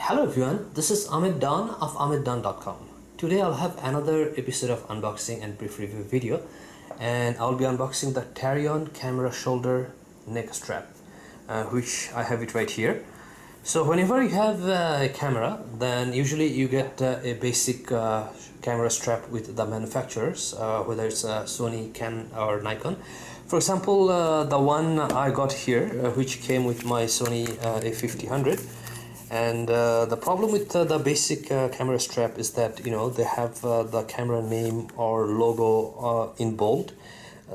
Hello everyone, this is Ahmed Dan of AhmedDan.com. Today I'll have another episode of unboxing and brief review video, and I'll be unboxing the Tarion camera shoulder neck strap, which I have it right here. So whenever you have a camera, then usually you get a basic camera strap with the manufacturers, whether it's Sony, Canon or Nikon. For example, the one I got here, which came with my Sony A5000. And the problem with the basic camera strap is that, you know, they have the camera name or logo in bold,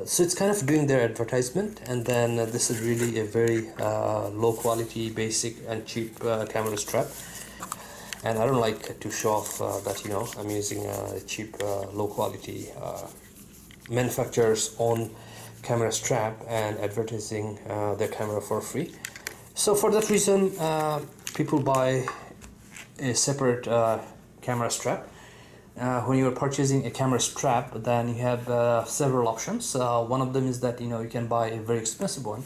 so it's kind of doing their advertisement. And then this is really a very low quality, basic and cheap camera strap, and I don't like to show off that, you know, I'm using a cheap low quality manufacturer's own camera strap and advertising their camera for free. So for that reason, people buy a separate camera strap. When you are purchasing a camera strap, then you have several options. One of them is that, you know, you can buy a very expensive one.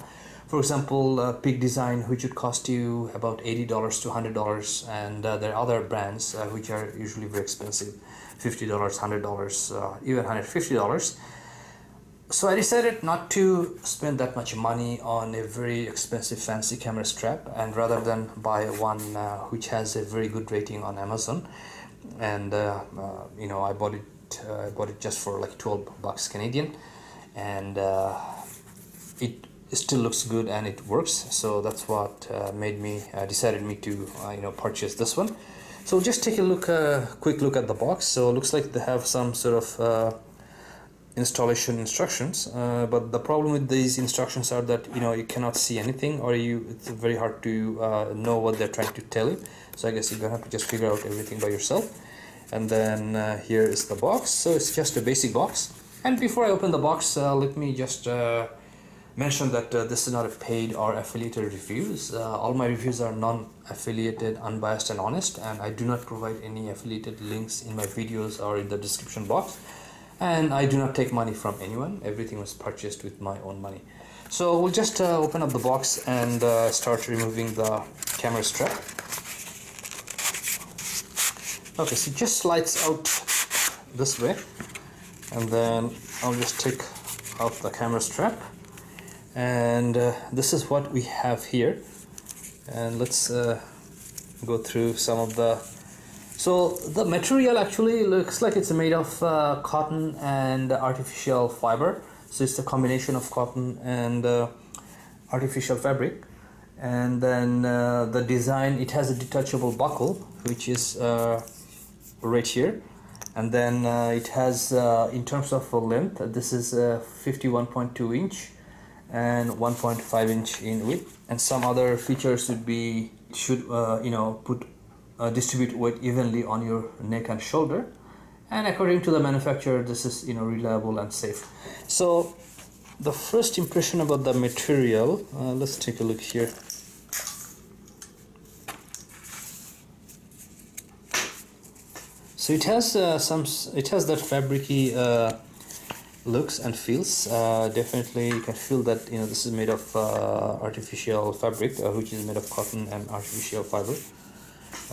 For example, Peak Design, which would cost you about $80 to $100, and there are other brands which are usually very expensive, $50, $100, even $150. So I decided not to spend that much money on a very expensive fancy camera strap, and rather than buy one which has a very good rating on Amazon. And you know, I bought it just for like 12 bucks Canadian, and it still looks good and it works. So that's what made me decided to you know, purchase this one. So just take a look, quick look at the box. So it looks like they have some sort of installation instructions, but the problem with these instructions are that, you know, you cannot see anything, or it's very hard to know what they're trying to tell you. So I guess you're gonna have to just figure out everything by yourself. And then here is the box. So it's just a basic box. And before I open the box, let me just mention that this is not a paid or affiliated reviews. All my reviews are non-affiliated, unbiased and honest, and I do not provide any affiliated links in my videos or in the description box. And I do not take money from anyone. Everything was purchased with my own money. So we'll just open up the box and start removing the camera strap. Okay, so it just slides out this way, and then I'll just take out the camera strap. And this is what we have here. And let's go through some of the... So the material actually looks like it's made of cotton and artificial fiber. So it's a combination of cotton and artificial fabric. And then the design, it has a detachable buckle, which is right here. And then it has, in terms of length, this is 51.2 inch and 1.5 inch in width. And some other features would be, should, you know, distribute weight evenly on your neck and shoulder, and according to the manufacturer, this is, you know, reliable and safe. So the first impression about the material, let's take a look here. So it has that fabricy looks and feels. Definitely you can feel that, you know, this is made of artificial fabric, which is made of cotton and artificial fiber.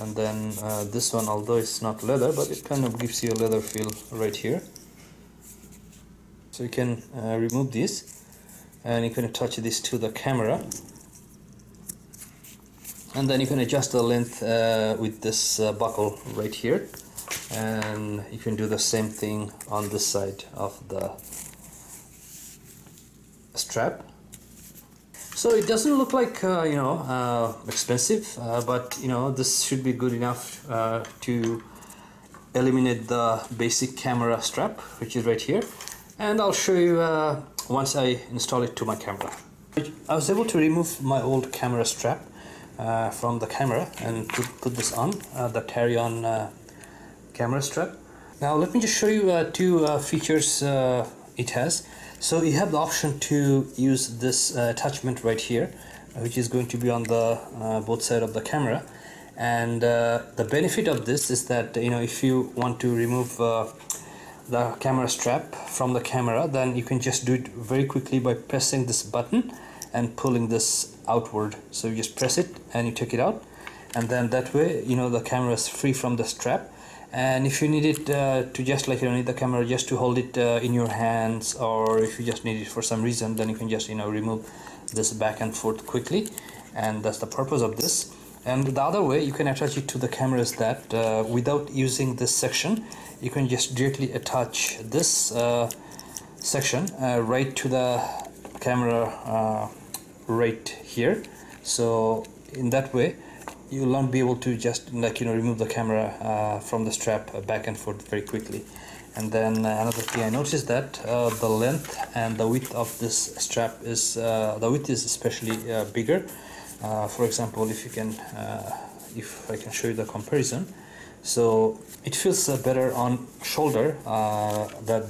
And then this one, although it's not leather, but it kind of gives you a leather feel right here. So you can remove this, and you can attach this to the camera, and then you can adjust the length with this buckle right here. And you can do the same thing on this side of the strap. So it doesn't look like, you know, expensive, but, you know, this should be good enough to eliminate the basic camera strap, which is right here. And I'll show you once I install it to my camera. I was able to remove my old camera strap from the camera and put this on, the Tarion camera strap. Now let me just show you two features it has. So you have the option to use this attachment right here, which is going to be on the both sides of the camera. And the benefit of this is that, you know, if you want to remove the camera strap from the camera, then you can just do it very quickly by pressing this button and pulling this outward. So you just press it and you take it out. and then that way the camera is free from the strap. And if you need it to just like need the camera just to hold it in your hands, or if you just need it for some reason, then you can just remove this back and forth quickly, and that's the purpose of this. And the other way you can attach it to the camera is that without using this section, you can just directly attach this section right to the camera right here. So in that way you will not be able to just remove the camera from the strap back and forth very quickly. And then another thing I noticed that the length and the width of this strap is the width is especially bigger. For example, if you can if I can show you the comparison, so it feels better on shoulder. That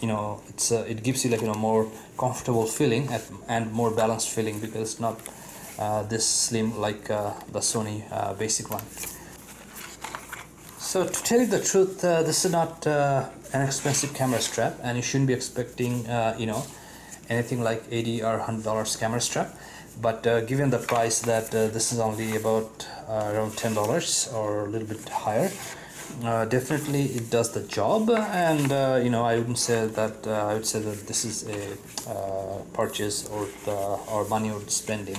it's it gives you more comfortable feeling and more balanced feeling, because it's not this slim like the Sony basic one. So to tell you the truth, this is not an expensive camera strap, and you shouldn't be expecting anything like $80 or $100 camera strap. But given the price that this is only about around $10 or a little bit higher, definitely it does the job. And I wouldn't say that I would say that this is a purchase or money you're spending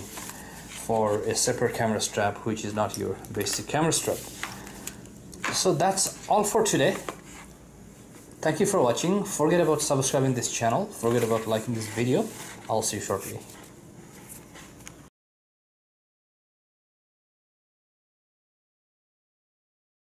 for a separate camera strap which is not your basic camera strap. So that's all for today. Thank you for watching. Forget about subscribing this channel. Forget about liking this video. I'll see you shortly.